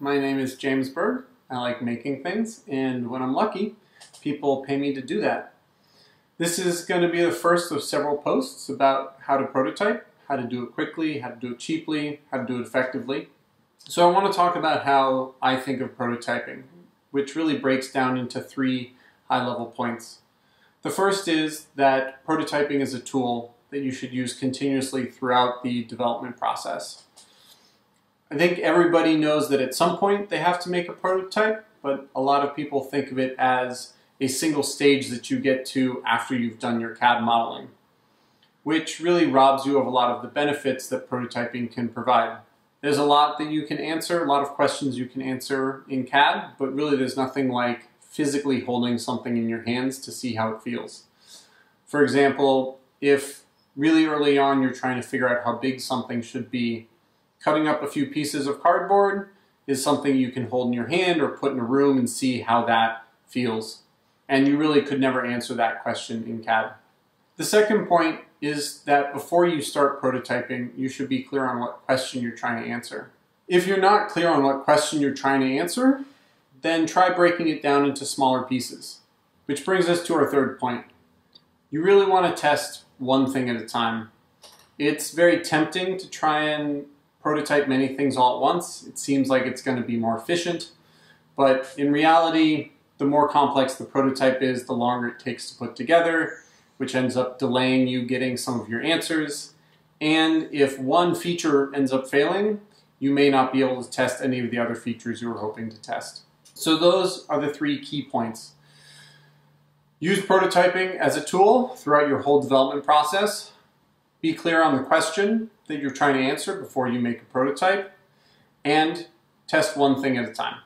my name is James Berg. I like making things, and when I'm lucky, people pay me to do that. This is going to be the first of several posts about how to prototype, how to do it quickly, how to do it cheaply, how to do it effectively. So I want to talk about how I think of prototyping, which really breaks down into three high-level points. The first is that prototyping is a tool that you should use continuously throughout the development process. I think everybody knows that at some point they have to make a prototype, but a lot of people think of it as a single stage that you get to after you've done your CAD modeling, which really robs you of a lot of the benefits that prototyping can provide. There's a lot that you can answer, a lot of questions you can answer in CAD, but really there's nothing like physically holding something in your hands to see how it feels. For example, if really early on you're trying to figure out how big something should be, cutting up a few pieces of cardboard is something you can hold in your hand or put in a room and see how that feels. And you really could never answer that question in CAD. The second point is that before you start prototyping, you should be clear on what question you're trying to answer. If you're not clear on what question you're trying to answer, then try breaking it down into smaller pieces. Which brings us to our third point. You really want to test one thing at a time. It's very tempting to try and prototype many things all at once. It seems like it's going to be more efficient, but in reality, the more complex the prototype is, the longer it takes to put together, which ends up delaying you getting some of your answers. And if one feature ends up failing, you may not be able to test any of the other features you were hoping to test. So those are the three key points. Use prototyping as a tool throughout your whole development process. Be clear on the question that you're trying to answer before you make a prototype, and test one thing at a time.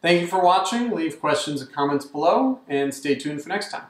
Thank you for watching. Leave questions and comments below, and stay tuned for next time.